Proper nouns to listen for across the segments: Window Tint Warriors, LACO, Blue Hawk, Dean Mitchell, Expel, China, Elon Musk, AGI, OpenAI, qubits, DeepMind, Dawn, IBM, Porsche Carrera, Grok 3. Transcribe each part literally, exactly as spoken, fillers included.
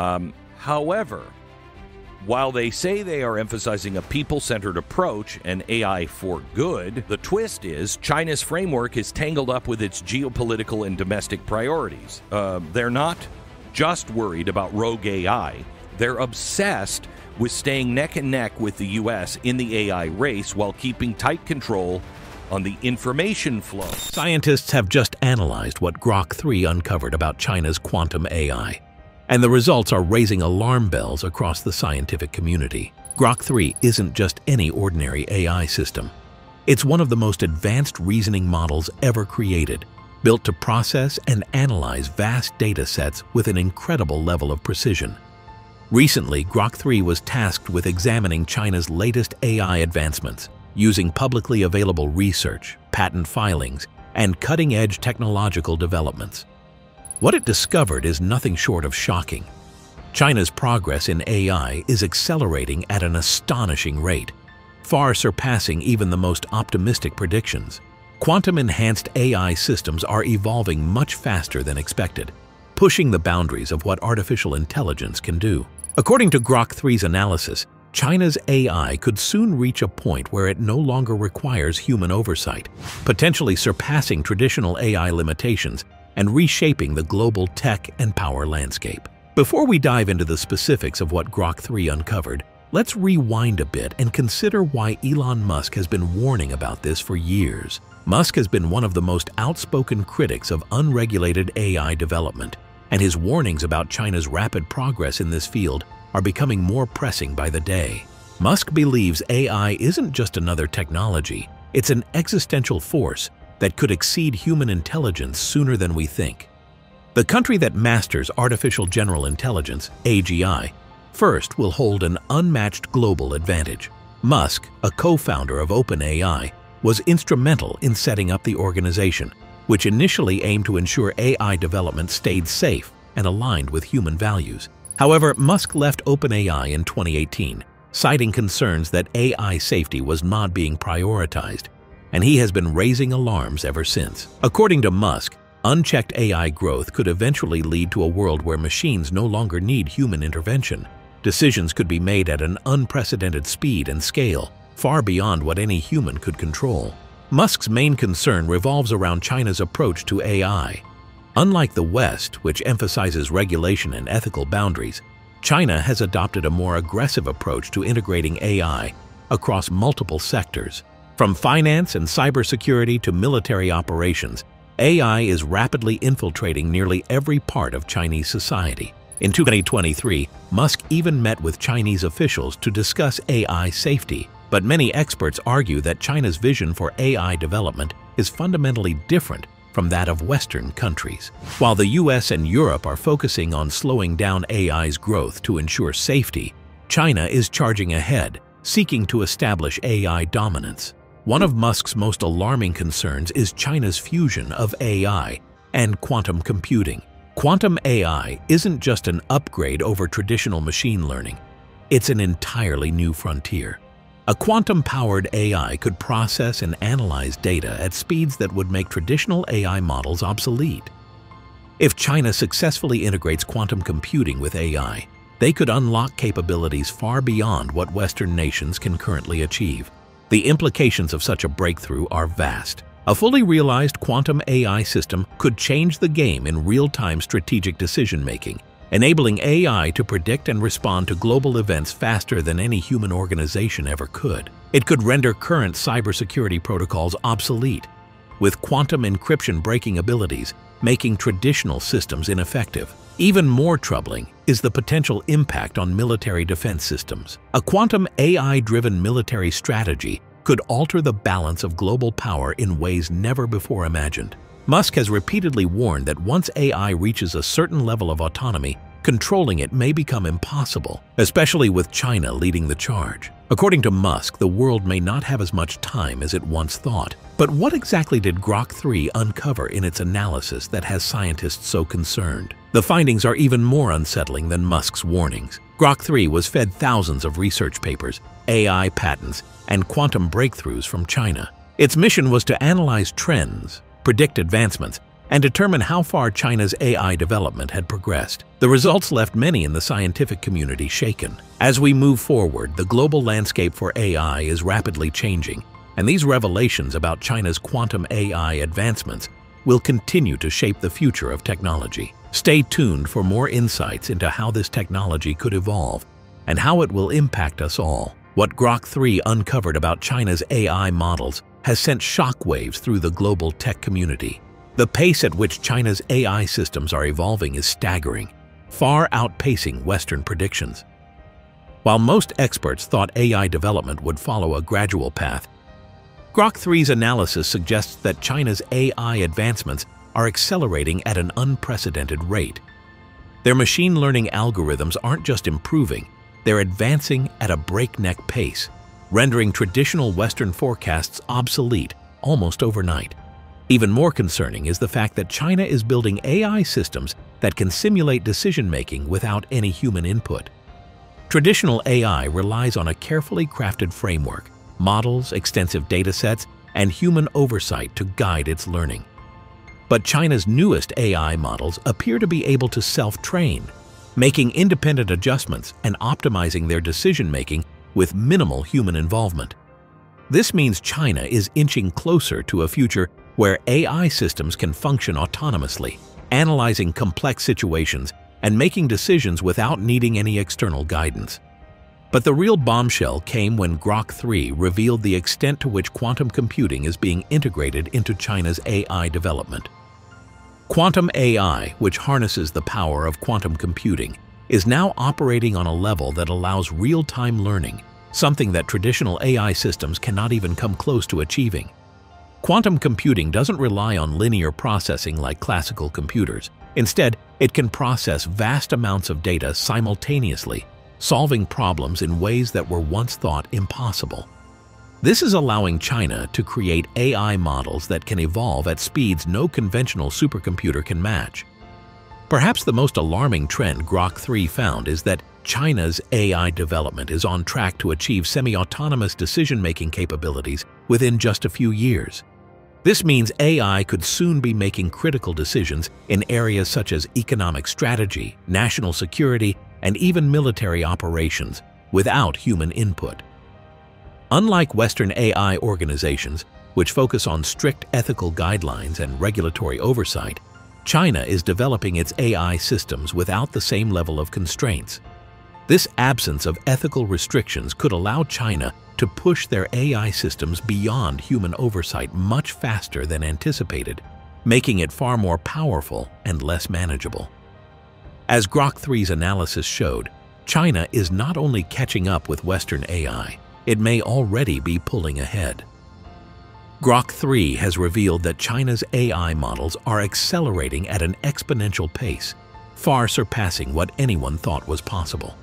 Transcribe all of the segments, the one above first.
Um, however, while they say they are emphasizing a people-centered approach and A I for good, the twist is China's framework is tangled up with its geopolitical and domestic priorities. Uh, they're not just worried about rogue A I. They're obsessed with staying neck and neck with the U S in the A I race while keeping tight control on the information flow. Scientists have just analyzed what Grok three uncovered about China's quantum A I. And the results are raising alarm bells across the scientific community. Grok three isn't just any ordinary A I system. It's one of the most advanced reasoning models ever created, built to process and analyze vast data sets with an incredible level of precision. Recently, Grok three was tasked with examining China's latest A I advancements, using publicly available research, patent filings, and cutting-edge technological developments. What it discovered is nothing short of shocking. China's progress in A I is accelerating at an astonishing rate, far surpassing even the most optimistic predictions. Quantum-enhanced A I systems are evolving much faster than expected, pushing the boundaries of what artificial intelligence can do. According to Grok three's analysis, China's A I could soon reach a point where it no longer requires human oversight, potentially surpassing traditional A I limitations and reshaping the global tech and power landscape. Before we dive into the specifics of what Grok three uncovered, let's rewind a bit and consider why Elon Musk has been warning about this for years. Musk has been one of the most outspoken critics of unregulated A I development, and his warnings about China's rapid progress in this field are becoming more pressing by the day. Musk believes A I isn't just another technology, it's an existential force that could exceed human intelligence sooner than we think. The country that masters artificial general intelligence, A G I, first will hold an unmatched global advantage. Musk, a co-founder of OpenAI, was instrumental in setting up the organization, which initially aimed to ensure A I development stayed safe and aligned with human values. However, Musk left OpenAI in twenty eighteen, citing concerns that A I safety was not being prioritized, and he has been raising alarms ever since. According to Musk, unchecked A I growth could eventually lead to a world where machines no longer need human intervention. Decisions could be made at an unprecedented speed and scale, far beyond what any human could control. Musk's main concern revolves around China's approach to A I. Unlike the West, which emphasizes regulation and ethical boundaries, China has adopted a more aggressive approach to integrating A I across multiple sectors. From finance and cybersecurity to military operations, A I is rapidly infiltrating nearly every part of Chinese society. In twenty twenty-three, Musk even met with Chinese officials to discuss A I safety. But many experts argue that China's vision for A I development is fundamentally different from that of Western countries. While the U S and Europe are focusing on slowing down A I's growth to ensure safety, China is charging ahead, seeking to establish A I dominance. One of Musk's most alarming concerns is China's fusion of A I and quantum computing. Quantum A I isn't just an upgrade over traditional machine learning. It's an entirely new frontier. A quantum-powered A I could process and analyze data at speeds that would make traditional A I models obsolete. If China successfully integrates quantum computing with A I, they could unlock capabilities far beyond what Western nations can currently achieve. The implications of such a breakthrough are vast. A fully realized quantum A I system could change the game in real-time strategic decision-making, enabling A I to predict and respond to global events faster than any human organization ever could. It could render current cybersecurity protocols obsolete, with quantum encryption breaking abilities making traditional systems ineffective. Even more troubling is the potential impact on military defense systems. A quantum A I-driven military strategy could alter the balance of global power in ways never before imagined. Musk has repeatedly warned that once A I reaches a certain level of autonomy, controlling it may become impossible, especially with China leading the charge. According to Musk, the world may not have as much time as it once thought. But what exactly did Grok three uncover in its analysis that has scientists so concerned? The findings are even more unsettling than Musk's warnings. Grok three was fed thousands of research papers, A I patents, and quantum breakthroughs from China. Its mission was to analyze trends, predict advancements, and determine how far China's A I development had progressed. The results left many in the scientific community shaken. As we move forward, the global landscape for A I is rapidly changing, and these revelations about China's quantum A I advancements will continue to shape the future of technology. Stay tuned for more insights into how this technology could evolve and how it will impact us all. What Grok three uncovered about China's A I models has sent shockwaves through the global tech community. The pace at which China's A I systems are evolving is staggering, far outpacing Western predictions. While most experts thought A I development would follow a gradual path, Grok three's analysis suggests that China's A I advancements are accelerating at an unprecedented rate. Their machine learning algorithms aren't just improving, they're advancing at a breakneck pace, rendering traditional Western forecasts obsolete almost overnight. Even more concerning is the fact that China is building A I systems that can simulate decision-making without any human input. Traditional A I relies on a carefully crafted framework, models, extensive datasets, and human oversight to guide its learning. But China's newest A I models appear to be able to self-train, making independent adjustments and optimizing their decision-making with minimal human involvement. This means China is inching closer to a future where A I systems can function autonomously, analyzing complex situations and making decisions without needing any external guidance. But the real bombshell came when Grok three revealed the extent to which quantum computing is being integrated into China's A I development. Quantum A I, which harnesses the power of quantum computing, is now operating on a level that allows real-time learning, something that traditional A I systems cannot even come close to achieving. Quantum computing doesn't rely on linear processing like classical computers. Instead, it can process vast amounts of data simultaneously, solving problems in ways that were once thought impossible. This is allowing China to create A I models that can evolve at speeds no conventional supercomputer can match. Perhaps the most alarming trend Grok three found is that China's A I development is on track to achieve semi-autonomous decision-making capabilities within just a few years. This means A I could soon be making critical decisions in areas such as economic strategy, national security, and even military operations without human input. Unlike Western A I organizations, which focus on strict ethical guidelines and regulatory oversight, China is developing its A I systems without the same level of constraints. This absence of ethical restrictions could allow China to push their A I systems beyond human oversight much faster than anticipated, making it far more powerful and less manageable. As Grok three's analysis showed, China is not only catching up with Western A I, it may already be pulling ahead. Grok three has revealed that China's A I models are accelerating at an exponential pace, far surpassing what anyone thought was possible.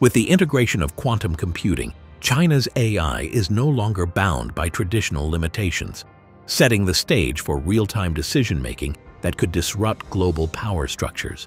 With the integration of quantum computing, China's A I is no longer bound by traditional limitations, setting the stage for real-time decision-making that could disrupt global power structures.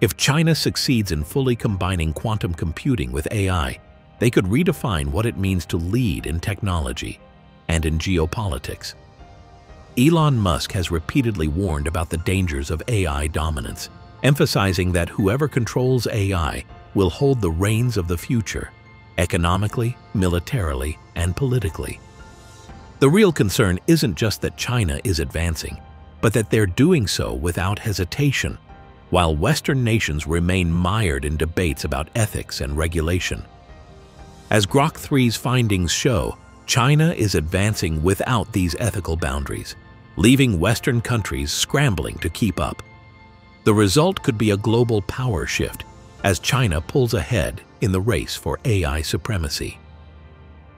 If China succeeds in fully combining quantum computing with A I, they could redefine what it means to lead in technology and in geopolitics. Elon Musk has repeatedly warned about the dangers of A I dominance, emphasizing that whoever controls A I will hold the reins of the future, economically, militarily, and politically. The real concern isn't just that China is advancing, but that they're doing so without hesitation, while Western nations remain mired in debates about ethics and regulation. As Grok three's findings show, China is advancing without these ethical boundaries, leaving Western countries scrambling to keep up. The result could be a global power shift as China pulls ahead in the race for A I supremacy.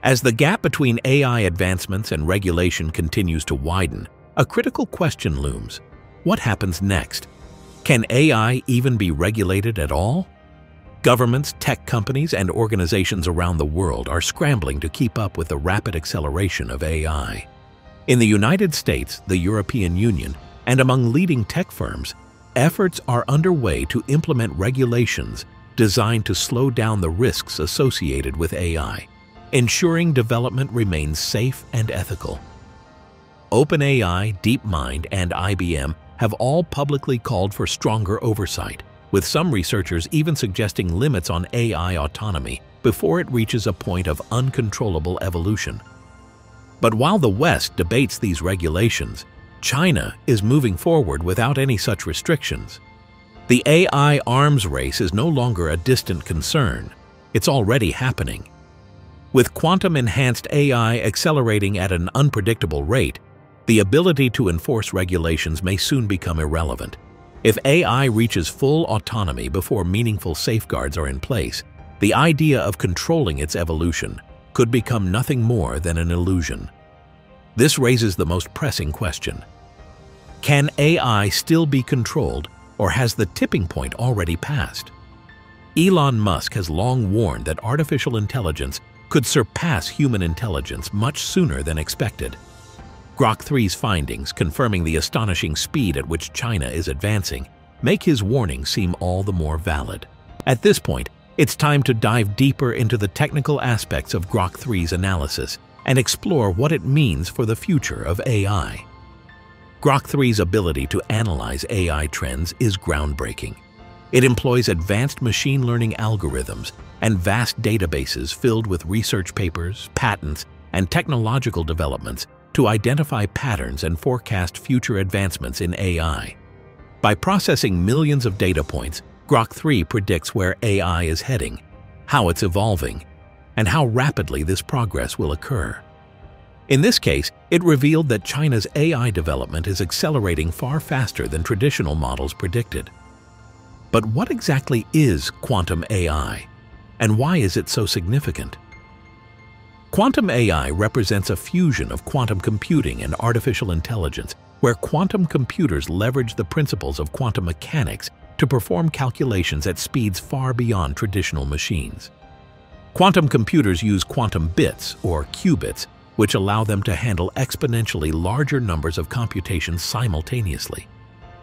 As the gap between A I advancements and regulation continues to widen, a critical question looms. What happens next? Can A I even be regulated at all? Governments, tech companies, and organizations around the world are scrambling to keep up with the rapid acceleration of A I. In the United States, the European Union, and among leading tech firms, efforts are underway to implement regulations designed to slow down the risks associated with A I, ensuring development remains safe and ethical. OpenAI, DeepMind, and I B M have all publicly called for stronger oversight, with some researchers even suggesting limits on A I autonomy before it reaches a point of uncontrollable evolution. But while the West debates these regulations, China is moving forward without any such restrictions. The A I arms race is no longer a distant concern. It's already happening. With quantum-enhanced A I accelerating at an unpredictable rate, the ability to enforce regulations may soon become irrelevant. If A I reaches full autonomy before meaningful safeguards are in place, the idea of controlling its evolution could become nothing more than an illusion. This raises the most pressing question. Can A I still be controlled, or has the tipping point already passed? Elon Musk has long warned that artificial intelligence could surpass human intelligence much sooner than expected. Grok three's findings, confirming the astonishing speed at which China is advancing, make his warning seem all the more valid. At this point, it's time to dive deeper into the technical aspects of Grok three's analysis and explore what it means for the future of A I. Grok three's ability to analyze A I trends is groundbreaking. It employs advanced machine learning algorithms and vast databases filled with research papers, patents, and technological developments to identify patterns and forecast future advancements in A I. By processing millions of data points, Grok three predicts where A I is heading, how it's evolving, and how rapidly this progress will occur. In this case, it revealed that China's A I development is accelerating far faster than traditional models predicted. But what exactly is quantum A I, and why is it so significant? Quantum A I represents a fusion of quantum computing and artificial intelligence, where quantum computers leverage the principles of quantum mechanics to perform calculations at speeds far beyond traditional machines. Quantum computers use quantum bits, or qubits, which allow them to handle exponentially larger numbers of computations simultaneously.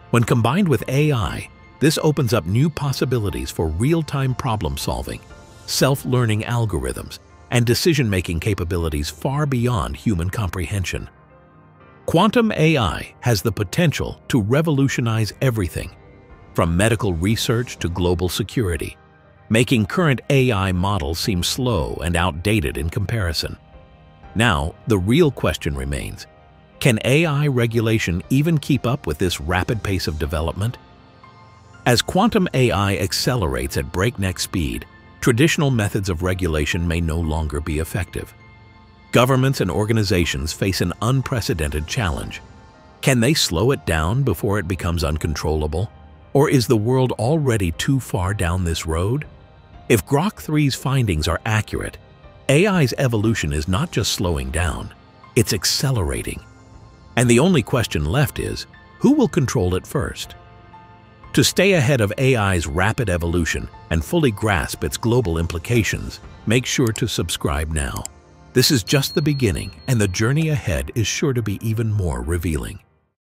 When combined with A I, this opens up new possibilities for real-time problem-solving, self-learning algorithms, and decision-making capabilities far beyond human comprehension. Quantum A I has the potential to revolutionize everything, from medical research to global security, making current A I models seem slow and outdated in comparison. Now, the real question remains, can A I regulation even keep up with this rapid pace of development? As quantum A I accelerates at breakneck speed, traditional methods of regulation may no longer be effective. Governments and organizations face an unprecedented challenge. Can they slow it down before it becomes uncontrollable? Or is the world already too far down this road? If Grok three's findings are accurate, A I's evolution is not just slowing down, it's accelerating. And the only question left is, who will control it first? To stay ahead of A I's rapid evolution and fully grasp its global implications, make sure to subscribe now. This is just the beginning, and the journey ahead is sure to be even more revealing.